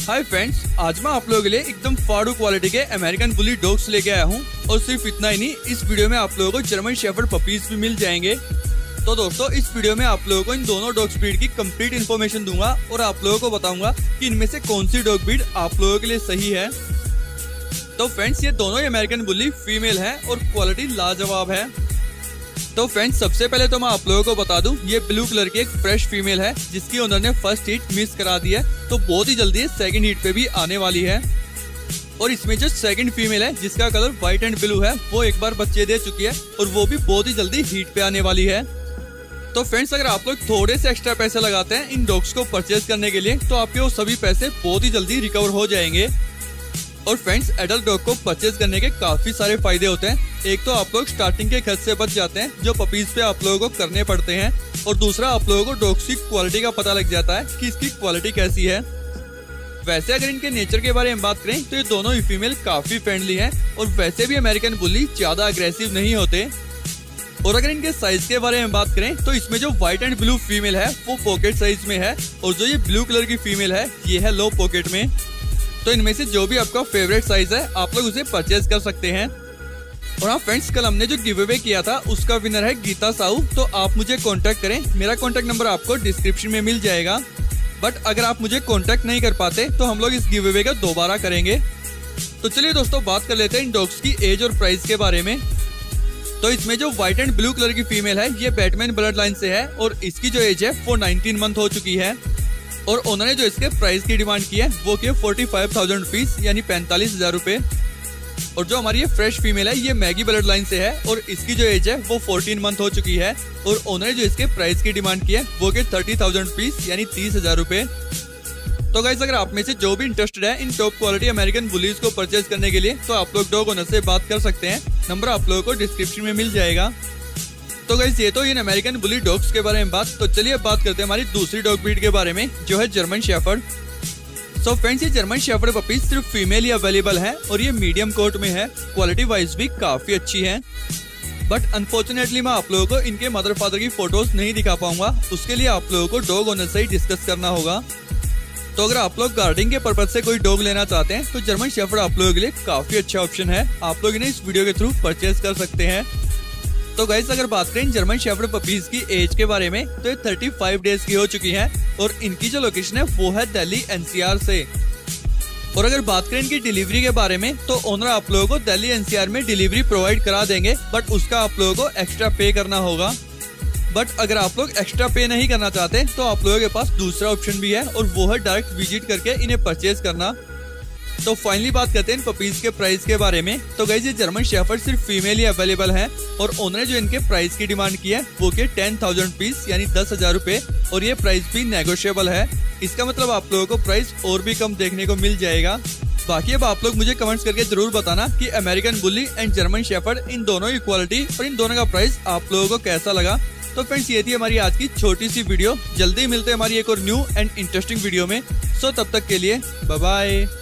Hi friends, आज मैं आप लोगों के लिए एकदम फाड़ू क्वालिटी के अमेरिकन बुली डॉग्स लेके आया हूँ। और सिर्फ इतना ही नहीं, इस वीडियो में आप लोगों को जर्मन शेफर्ड पपीज भी मिल जाएंगे। तो दोस्तों, इस वीडियो में आप लोगों को इन दोनों डॉग ब्रीड की कंप्लीट इन्फॉर्मेशन दूंगा और आप लोगों को बताऊंगा कि इनमें से कौन सी डॉग ब्रीड आप लोगों के लिए सही है। तो फ्रेंड्स, ये दोनों ही अमेरिकन बुली फीमेल है और क्वालिटी लाजवाब है। तो फ्रेंड्स, सबसे पहले तो मैं आप लोगों को बता दूं, ये ब्लू कलर की एक फ्रेश फीमेल है जिसकी ओनर ने फर्स्ट हीट मिस करा दी है, तो बहुत ही जल्दी सेकंड हीट पे भी आने वाली है। और इसमें जो सेकंड फीमेल है जिसका कलर व्हाइट एंड ब्लू है, वो एक बार बच्चे दे चुकी है और वो भी बहुत ही जल्दी हीट पे आने वाली है। तो फ्रेंड्स, अगर आप लोग थोड़े से एक्स्ट्रा पैसे लगाते हैं इन डॉग्स को परचेज करने के लिए, तो आपके वो सभी पैसे बहुत ही जल्दी रिकवर हो जाएंगे। और फ्रेंड्स, एडल्ट डॉग को परचेज करने के काफी सारे फायदे होते हैं। एक तो आप लोग स्टार्टिंग के खर्च से बच जाते हैं जो पपीज पे आप लोगों को करने पड़ते हैं, और दूसरा आप लोगों को डॉग्स की क्वालिटी का पता लग जाता है कि इसकी क्वालिटी कैसी है। वैसे अगर इनके नेचर के बारे में बात करें तो ये दोनों ही फीमेल काफी फ्रेंडली है और वैसे भी अमेरिकन बुली ज्यादा अग्रेसिव नहीं होते। और अगर इनके साइज के बारे में बात करें तो इसमें जो व्हाइट एंड ब्लू फीमेल है वो पॉकेट साइज में है, और जो ये ब्लू कलर की फीमेल है ये है लो पॉकेट में। तो इनमें से जो भी आपका फेवरेट साइज है आप लोग उसे परचेज कर सकते हैं। और हाँ फ्रेंड्स, कल हमने जो गिव अवे किया था उसका विनर है गीता साहू, तो आप मुझे कांटेक्ट करें। मेरा कांटेक्ट नंबर आपको डिस्क्रिप्शन में मिल जाएगा। बट अगर आप मुझे कांटेक्ट नहीं कर पाते तो हम लोग इस गिव अवे का दोबारा करेंगे। तो चलिए दोस्तों, बात कर लेते हैं इन डॉग्स की एज और प्राइस के बारे में। तो इसमें जो व्हाइट एंड ब्लू कलर की फीमेल है ये बैटमैन ब्लड लाइन से है और इसकी जो एज है वो 19 मंथ हो चुकी है। और उन्होंने जो इसके प्राइस की डिमांड की है वो की 45,000 रुपीज यानी 45,000 रुपए। और जो हमारी ये फ्रेश फीमेल है ये मैगी ब्लड लाइन से है और इसकी जो एज है वो 14 मंथ हो चुकी है। और उन्होंने जो इसके प्राइस की डिमांड की है वो की 30,000 रुपीज यानी 30,000 रुपए। तो गाइस, अगर आप में से जो भी इंटरेस्टेड है इन टॉप क्वालिटी अमेरिकन बुलीज को परचेज करने के लिए, तो आप लोग डॉग ओनर से बात कर सकते हैं। नंबर आप लोगों को डिस्क्रिप्शन में मिल जाएगा। तो गाइस, ये तो इन अमेरिकन बुली डॉग्स के बारे में बात। तो चलिए अब बात करते हैं हमारी दूसरी डॉग ब्रीड के बारे में जो है जर्मन शेफर्ड। सो फ्रेंड्स, ये जर्मन शेफर्ड पपीज सिर्फ फीमेल ही अवेलेबल है और ये मीडियम कोट में है, क्वालिटी वाइज भी काफी अच्छी है। बट अनफॉर्चुनेटली मैं आप लोगों को इनके मदर फादर की फोटोज नहीं दिखा पाऊंगा, उसके लिए आप लोगों को डॉग ओनर से ही डिस्कस करना होगा। तो अगर आप लोग गार्डिंग के पर्पज से कोई डॉग लेना चाहते हैं तो जर्मन शेफर्ड आप लोगों के लिए काफी अच्छा ऑप्शन है। आप लोग इन्हें इस वीडियो के थ्रू परचेज कर सकते हैं। तो गाइस, अगर बात करें जर्मन शेफर्ड पपीज की एज के बारे में तो ये 35 डेज की हो चुकी है और इनकी जो लोकेशन है वो है दिल्ली एनसीआर से। और अगर बात करें इनकी डिलीवरी के बारे में तो ओनर आप लोगों को दिल्ली एनसीआर में डिलीवरी प्रोवाइड करा देंगे, बट उसका आप लोगों को एक्स्ट्रा पे करना होगा। बट अगर आप लोग एक्स्ट्रा पे नहीं करना चाहते तो आप लोगों के पास दूसरा ऑप्शन भी है और वो है डायरेक्ट विजिट करके इन्हें परचेज करना। तो फाइनली बात करते हैं इन पपीज के प्राइस के बारे में। तो गाइस, ये जर्मन शेफर्ड सिर्फ फीमेल ही अवेलेबल है और उन्होंने जो इनके प्राइस की डिमांड की है वो के 10,000 रुपीज यानी 10,000 रुपए। और ये प्राइस भी नेगोशिएबल है, इसका मतलब आप लोगों को प्राइस और भी कम देखने को मिल जाएगा। बाकी अब आप लोग मुझे कमेंट्स करके जरूर बताना कि American bully and German shepherd इन दोनों की क्वालिटी और इन दोनों का प्राइस आप लोगों को कैसा लगा। तो फ्रेंड्स, ये थी हमारी आज की छोटी सी वीडियो। जल्दी मिलते हैं हमारी एक और न्यू एंड इंटरेस्टिंग वीडियो में। सो तब तक के लिए बाय बाय।